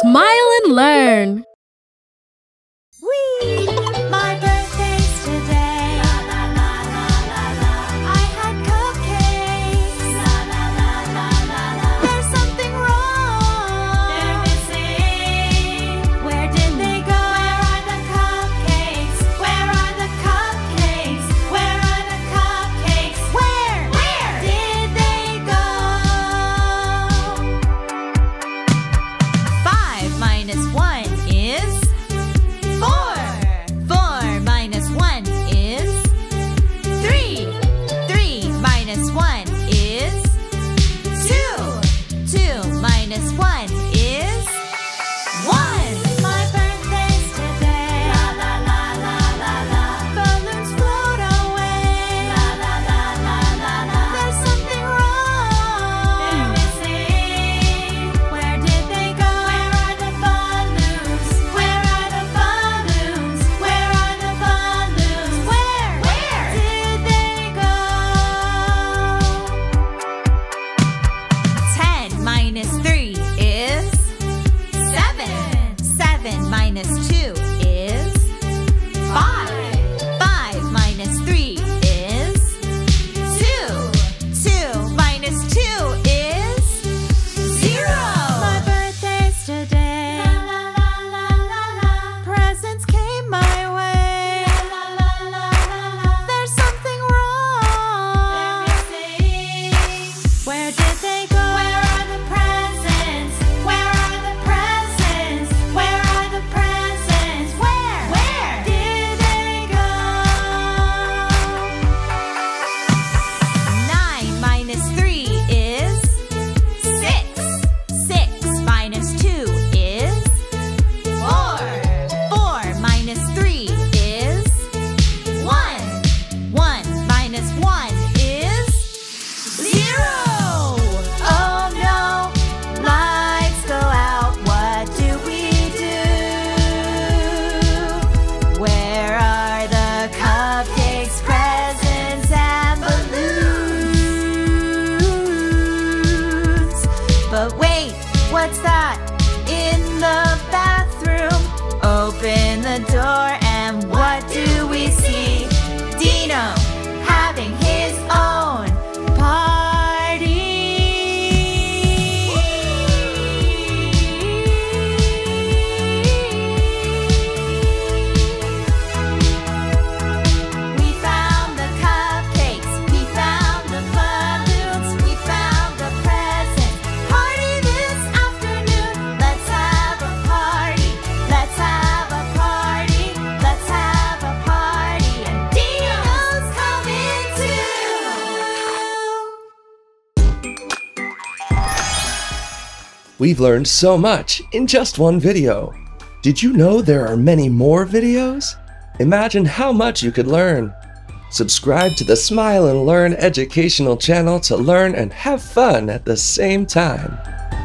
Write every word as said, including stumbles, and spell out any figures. Smile and learn! Whee! My birthday's today. La la la la la la. I had cupcakes. La la la la la la. There's something wrong. They're missing. Where did they go? Where are the cupcakes? Where are the cupcakes? Where are the cupcakes? Where? Where did they go? Five minus one is four. Four minus one is three. Three minus one is two. Two minus one is one. My birthday's today. La la la la la la. Balloons float away. La la la la la la. There's something wrong. They're missing. Where did they go? Where are the balloons? Where are the balloons? Where are the balloons? Where? Where did they go? Ten minus three is seven. Seven minus two is five. Five minus three is two. Two minus two is zero. My birthday's today. La la la la la la. Presents came my way. La la la la la. There's something wrong. Where did they go? Where are the presents? Where are the presents? Where are the presents? Where? Where did they go? Nine minus three is six. Six minus two is four. Four minus three is one. One minus one is zero. Oh no, lights go out. What do we do? Where are the cupcakes, presents, and balloons? But wait, what's that in the bathroom? Open the door, and what do we see? Dino having his own party. We found the cupcakes, we found the balloons, we found the presents. Party this afternoon, let's have a party, let's have a party, let's have a party, and Dino's coming too. We've learned so much in just one video. Did you know there are many more videos? Imagine how much you could learn. Subscribe to the Smile and Learn educational channel to learn and have fun at the same time.